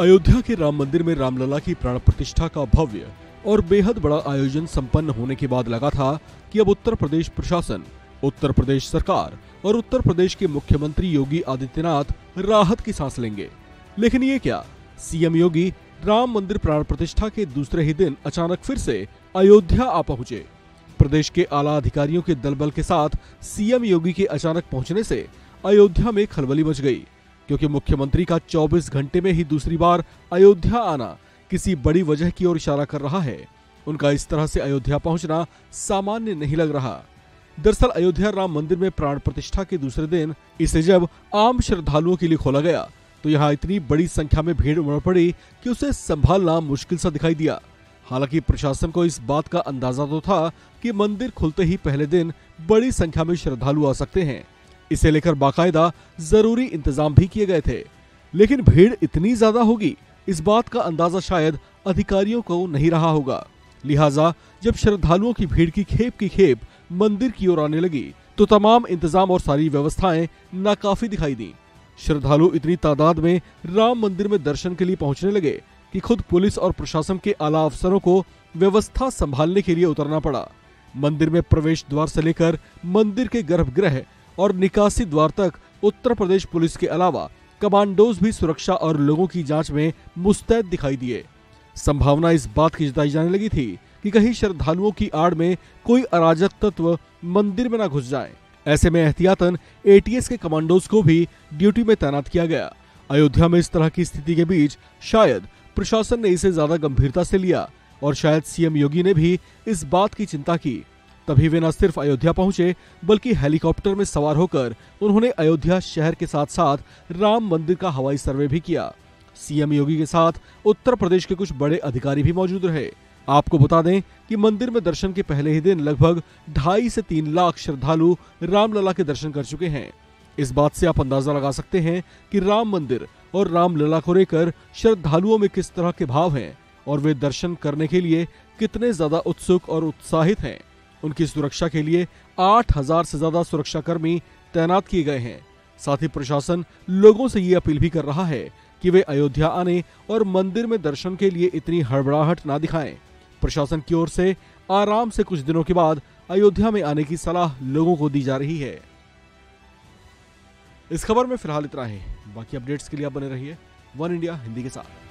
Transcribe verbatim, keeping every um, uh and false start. अयोध्या के राम मंदिर में रामलला की प्राण प्रतिष्ठा का भव्य और बेहद बड़ा आयोजन संपन्न होने के बाद लगा था कि अब उत्तर प्रदेश प्रशासन, उत्तर प्रदेश सरकार और उत्तर प्रदेश के मुख्यमंत्री योगी आदित्यनाथ राहत की सांस लेंगे। लेकिन ये क्या, सीएम योगी राम मंदिर प्राण प्रतिष्ठा के दूसरे ही दिन अचानक फिर से अयोध्या आ पहुंचे। प्रदेश के आला अधिकारियों के दलबल के साथ सीएम योगी के अचानक पहुंचने से अयोध्या में खलबली मच गई, क्योंकि मुख्यमंत्री का चौबीस घंटे में ही दूसरी बार अयोध्या आना किसी बड़ी वजह की ओर इशारा कर रहा है। उनका इस तरह से अयोध्या पहुंचना सामान्य नहीं लग रहा। दरअसल अयोध्या राम मंदिर में प्राण प्रतिष्ठा के दूसरे दिन इसे जब आम श्रद्धालुओं के लिए खोला गया तो यहाँ इतनी बड़ी संख्या में भीड़ उमड़ पड़ी कि उसे संभालना मुश्किल सा दिखाई दिया। हालांकि प्रशासन को इस बात का अंदाजा तो था कि मंदिर खुलते ही पहले दिन बड़ी संख्या में श्रद्धालु आ सकते हैं, इसे लेकर बाकायदा जरूरी इंतजाम भी किए गए थे। लेकिन भीड़ इतनी ज्यादा होगी इस बात का अंदाजा शायद अधिकारियों को नहीं रहा होगा। लिहाजा जब श्रद्धालुओं की भीड़ की खेप की खेप मंदिर की ओर आने लगी तो तमाम इंतजाम और सारी व्यवस्थाएं नाकाफी दिखाई दी। श्रद्धालु इतनी तादाद में राम मंदिर में दर्शन के लिए पहुंचने लगे कि खुद पुलिस और प्रशासन के आला अफसरों को व्यवस्था संभालने के लिए उतरना पड़ा। मंदिर में प्रवेश द्वार से लेकर मंदिर के गर्भगृह और निकासी द्वार तक उत्तर प्रदेश पुलिस के अलावा कमांडोज भी सुरक्षा और लोगों की जांच में मुस्तैद दिखाई दिए। संभावना इस बात की जताई जाने लगी थी कि कहीं श्रद्धालुओं की आड़ में कोई अराजक तत्व मंदिर में न घुस जाए। ऐसे में एहतियातन ए टी एस के कमांडोज को भी ड्यूटी में तैनात किया गया। अयोध्या में इस तरह की स्थिति के बीच शायद प्रशासन ने इसे ज्यादा गंभीरता से लिया और शायद सीएम योगी ने भी इस बात की चिंता की। तभी वे न सिर्फ अयोध्या पहुंचे बल्कि हेलीकॉप्टर में सवार होकर उन्होंने अयोध्या शहर के साथ साथ राम मंदिर का हवाई सर्वे भी किया। सीएम योगी के साथ उत्तर प्रदेश के कुछ बड़े अधिकारी भी मौजूद रहे। आपको बता दें कि मंदिर में दर्शन के पहले ही दिन लगभग ढाई से तीन लाख श्रद्धालु रामलला के दर्शन कर चुके हैं। इस बात से आप अंदाजा लगा सकते हैं कि राम मंदिर और रामलला को लेकर श्रद्धालुओं में किस तरह के भाव हैं और वे दर्शन करने के लिए कितने ज्यादा उत्सुक और उत्साहित हैं। उनकी सुरक्षा के लिए आठ हजार से ज्यादा सुरक्षाकर्मी तैनात किए गए हैं। साथ ही प्रशासन लोगों से ये अपील भी कर रहा है कि वे अयोध्या आने और मंदिर में दर्शन के लिए इतनी हड़बड़ाहट ना दिखाएं। प्रशासन की ओर से आराम से कुछ दिनों के बाद अयोध्या में आने की सलाह लोगों को दी जा रही है। इस खबर में फिलहाल इतना ही। बाकी अपडेट्स के लिए आप बने रहिए वन इंडिया हिंदी के साथ।